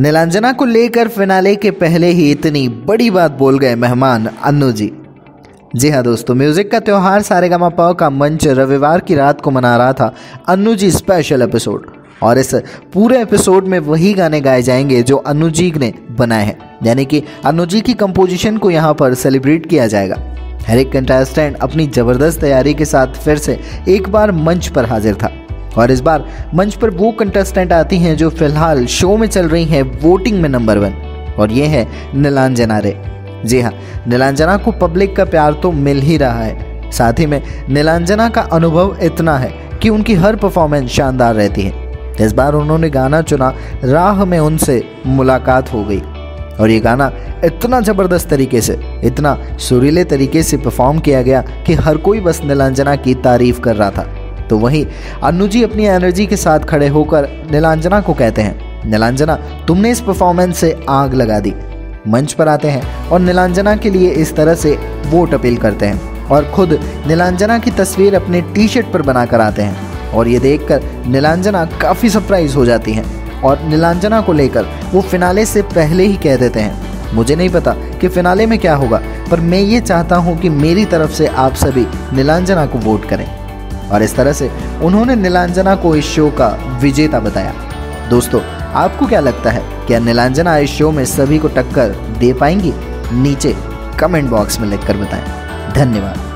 नीलांजना को लेकर फिनाले के पहले ही इतनी बड़ी बात बोल गए मेहमान अनुजी। जी हाँ दोस्तों, म्यूजिक का त्यौहार सारेगामा का मंच रविवार की रात को मना रहा था अनुजी स्पेशल एपिसोड, और इस पूरे एपिसोड में वही गाने गाए जाएंगे जो अनुजी ने बनाए हैं, यानी कि अनुजी की कंपोजिशन को यहाँ पर सेलिब्रेट किया जाएगा। हर एक कंटेस्टेंट अपनी ज़बरदस्त तैयारी के साथ फिर से एक बार मंच पर हाजिर था, और इस बार मंच पर वो कंटेस्टेंट आती हैं जो फिलहाल शो में चल रही हैं वोटिंग में नंबर 1, और ये है नीलांजना रे। जी हाँ, नीलांजना को पब्लिक का प्यार तो मिल ही रहा है, साथ ही में नीलांजना का अनुभव इतना है कि उनकी हर परफॉर्मेंस शानदार रहती है। इस बार उन्होंने गाना चुना राह में उनसे मुलाकात हो गई, और ये गाना इतना ज़बरदस्त तरीके से, इतना सुरीले तरीके से परफॉर्म किया गया कि हर कोई बस नीलांजना की तारीफ कर रहा था। तो वहीं अनुजी अपनी एनर्जी के साथ खड़े होकर नीलांजना को कहते हैं, नीलांजना तुमने इस परफॉर्मेंस से आग लगा दी। मंच पर आते हैं और नीलांजना के लिए इस तरह से वोट अपील करते हैं, और खुद नीलांजना की तस्वीर अपने टी शर्ट पर बनाकर आते हैं, और ये देखकर नीलांजना काफ़ी सरप्राइज हो जाती हैं, और नीलांजना को लेकर वो फिनाले से पहले ही कह देते हैं, मुझे नहीं पता कि फिनाले में क्या होगा, पर मैं ये चाहता हूँ कि मेरी तरफ से आप सभी नीलांजना को वोट करें। और इस तरह से उन्होंने नीलांजना को इस शो का विजेता बताया। दोस्तों, आपको क्या लगता है, क्या नीलांजना इस शो में सभी को टक्कर दे पाएंगी? नीचे कमेंट बॉक्स में लिखकर बताएं। धन्यवाद।